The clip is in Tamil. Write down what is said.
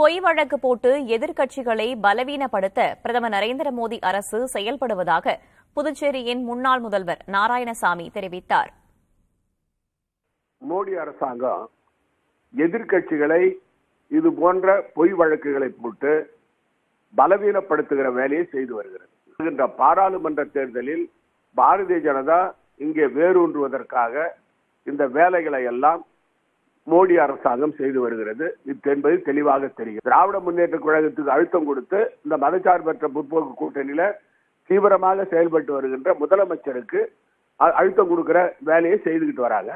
பொய் வழக்கு போட்டு எதிர்க்கட்சிகளை பலவீனப்படுத்த பிரதமர் நரேந்திர மோடி அரசு செயல்படுவதாக புதுச்சேரியின் முன்னாள் முதல்வர் நாராயணசாமி தெரிவித்தார். மோடி அரசாங்கம் எதிர்க்கட்சிகளை இது போன்ற பொய் வழக்குகளை போட்டு பலவீனப்படுத்துகிற வேலையை செய்து வருகிறது. பாராளுமன்ற தேர்தலில் பாரதிய ஜனதா இங்கே வேரூன்றுவதற்காக இந்த வேலைகளை எல்லாம் மோடி அரசாங்கம் செய்து வருகிறது என்பது தெளிவாக தெரியும். திராவிட முன்னேற்ற கழகத்துக்கு அழுத்தம் கொடுத்து இந்த மதச்சார்பற்ற முற்போக்கு கூட்டணியில தீவிரமாக செயல்பட்டு வருகின்ற முதலமைச்சருக்கு அழுத்தம் கொடுக்கிற வேலையை செய்துகிட்டு வராங்க.